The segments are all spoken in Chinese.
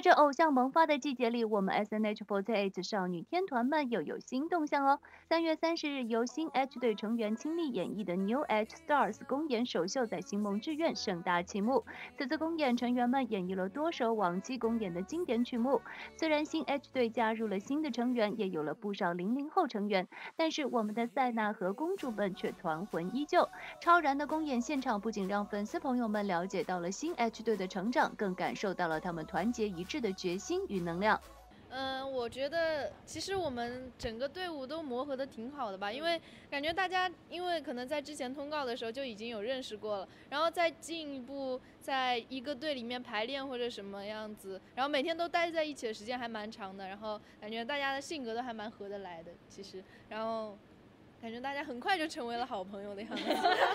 在这偶像萌发的季节里，我们 SNH48 少女天团们又有新动向哦。3月30日，由新 H 队成员亲历演绎的 New H Stars 公演首秀在星梦志愿盛大启幕。此次公演，成员们演绎了多首往期公演的经典曲目。虽然新 H 队加入了新的成员，也有了不少00后成员，但是我们的塞纳和公主们却团魂依旧。超燃的公演现场不仅让粉丝朋友们了解到了新 H 队的成长，更感受到了他们团结一致的决心与能量。我觉得其实我们整个队伍都磨合的挺好的吧，因为感觉大家因为可能在之前通告的时候就已经有认识过了，然后再进一步在一个队里面排练或者什么样子，然后每天都待在一起的时间还蛮长的，然后感觉大家的性格都还蛮合得来的，其实，然后感觉大家很快就成为了好朋友的样子。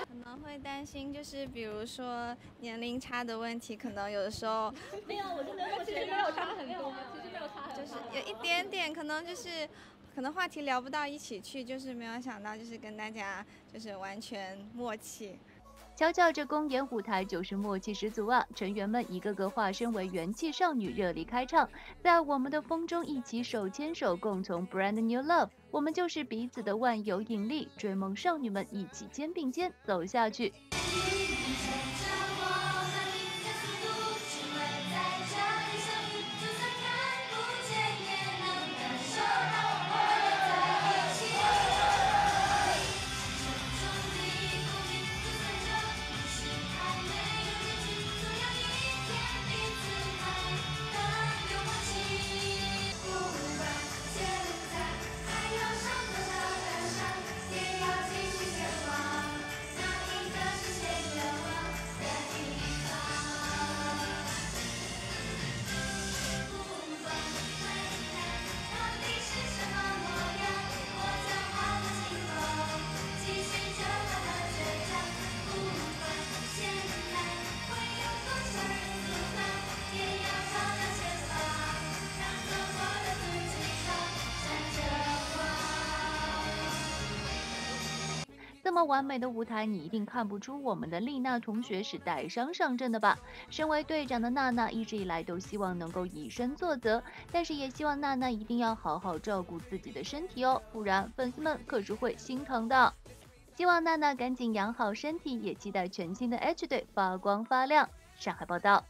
可能会担心就是比如说年龄差的问题，可能有的时候没有，我其实没有差很多。有一点点，可能话题聊不到一起去，就是没有想到，就是跟大家就是完全默契。瞧瞧这公演舞台就是默契十足啊！成员们一个个化身为元气少女，热力开唱，在我们的风中一起手牵手，共同 brand new love。我们就是彼此的万有引力，追梦少女们一起肩并肩走下去。这么完美的舞台，你一定看不出我们的丽娜同学是带伤上阵的吧？身为队长的娜娜一直以来都希望能够以身作则，但是也希望娜娜一定要好好照顾自己的身体哦，不然粉丝们可是会心疼的。希望娜娜赶紧养好身体，也期待全新的 H 队发光发亮。上海报道。